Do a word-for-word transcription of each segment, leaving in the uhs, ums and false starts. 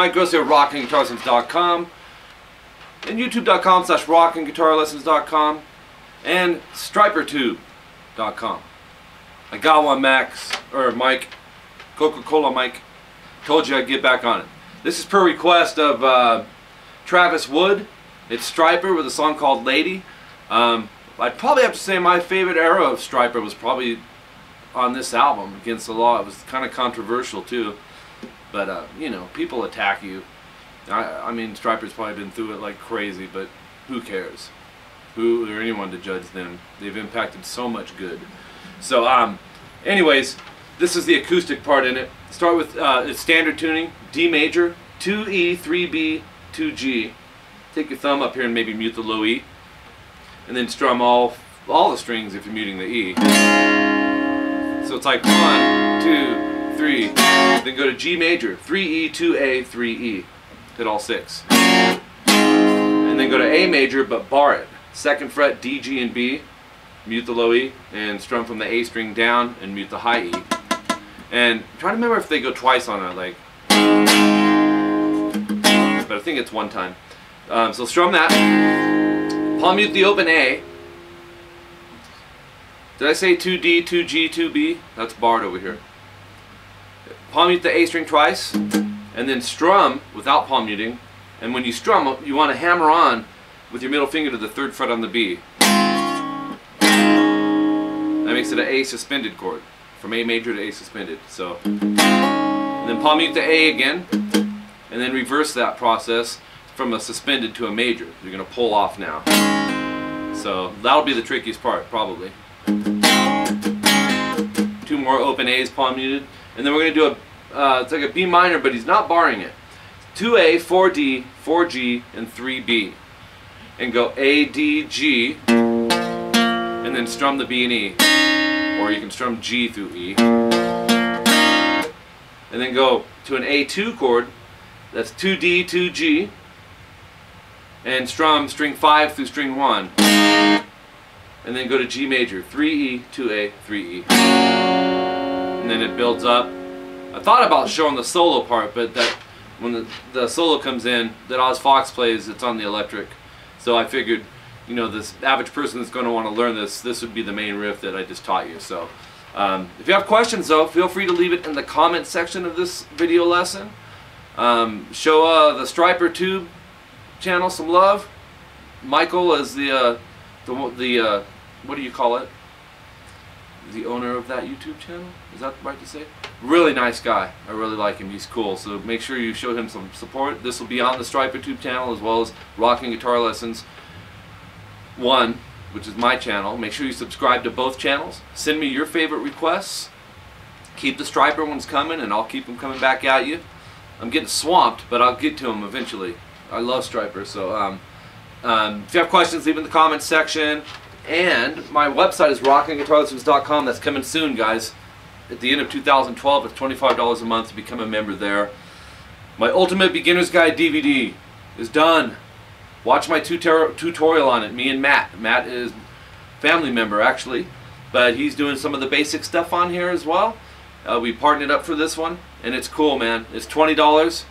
Mike Gross here at rocking guitar lessons dot com and youtube dot com slash rocking guitar lessons dot com and Stryper Tube dot com. I got one, Max, or Mike, Coca-Cola Mike. Told you I'd get back on it. This is per request of uh, Travis Wood. It's Stryper with a song called Lady. Um, I'd probably have to say my favorite era of Stryper was probably on this album, Against the Law. It was kind of controversial too, but uh, you know, people attack you. I, I mean, Stryper's probably been through it like crazy, but who cares? Who or anyone to judge them? They've impacted so much good. So, um, anyways, this is the acoustic part in it. Start with uh, it's standard tuning, D major, two E, three B, two G. Take your thumb up here and maybe mute the low E, and then strum all all the strings if you're muting the E. So it's like one, two, three. Then go to G major, three E, two A, three E. Hit all six. And then go to A major, but bar it. Second fret, D, G, and B. Mute the low E and strum from the A string down and mute the high E. And I'm trying to remember if they go twice on it, like, but I think it's one time. Um, so strum that, palm mute the open A. Did I say two D, two G, two B? That's barred over here. Palm mute the A string twice, and then strum without palm muting. And when you strum, you want to hammer on with your middle finger to the third fret on the B. That makes it an A suspended chord. From A major to A suspended, so. And then palm mute the A again, and then reverse that process from a suspended to a major. You're gonna pull off now. So that'll be the trickiest part, probably. Two more open A's palm muted, and then we're gonna do a, uh, it's like a B minor, but he's not barring it. two A, four D, four G, and three B. And go A, D, G, and then strum the B and E. Or you can strum G through E. And then go to an A two chord, that's two D, two G, and strum string five through string one. And then go to G major, three E, two A, three E. And then it builds up. I thought about showing the solo part, but that when the, the solo comes in, that Oz Fox plays, it's on the electric. So I figured, you know, this average person that's going to want to learn this, this would be the main riff that I just taught you. So, um, if you have questions though, feel free to leave it in the comment section of this video lesson. Um, show uh, the Stryper Tube channel some love. Michael is the, uh, the, the uh, what do you call it? The owner of that YouTube channel? Is that right to say? Really nice guy. I really like him. He's cool. So make sure you show him some support. This will be on the Stryper Tube channel as well as Rocking Guitar Lessons One, which is my channel. Make sure you subscribe to both channels. Send me your favorite requests. Keep the Stryper ones coming, and I'll keep them coming back at you. I'm getting swamped, but I'll get to them eventually. I love Stryper, so um, um, if you have questions, leave them in the comments section. And my website is rocking guitar lessons dot com. That's coming soon, guys. At the end of two thousand twelve, it's twenty-five dollars a month to become a member there. My Ultimate Beginner's Guide D V D is done. Watch my tutor tutorial on it, me and Matt. Matt is family member, actually, but he's doing some of the basic stuff on here as well. Uh, we partnered up for this one, and it's cool, man. It's twenty dollars.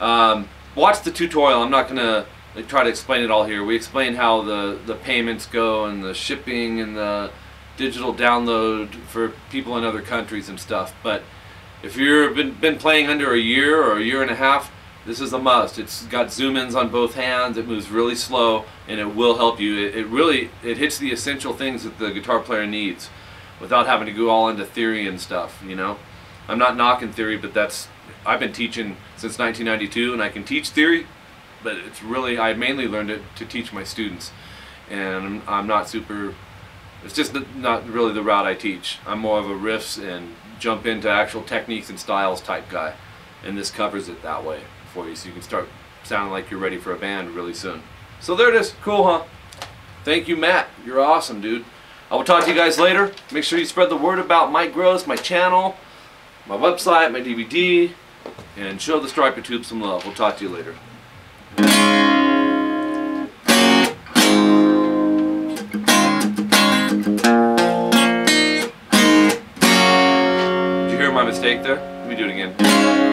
Um, watch the tutorial. I'm not going to like, try to explain it all here. We explain how the, the payments go and the shipping and the digital download for people in other countries and stuff. But if you've been, been playing under a year or a year and a half, this is a must. It's got zoom-ins on both hands, it moves really slow, and it will help you. It, it really, it hits the essential things that the guitar player needs without having to go all into theory and stuff, you know. I'm not knocking theory, but that's, I've been teaching since nineteen ninety-two, and I can teach theory, but it's really, I mainly learned it to teach my students. And I'm not super, it's just not really the route I teach. I'm more of a riffs and jump into actual techniques and styles type guy, and this covers it that way for you, so you can start sounding like you're ready for a band really soon. So there it is. Cool, huh? Thank you, Matt. You're awesome, dude. I will talk to you guys later. Make sure you spread the word about Mike Gross, my channel, my website, my D V D, and show the Stryper Tube some love. We'll talk to you later. Did you hear my mistake there? Let me do it again.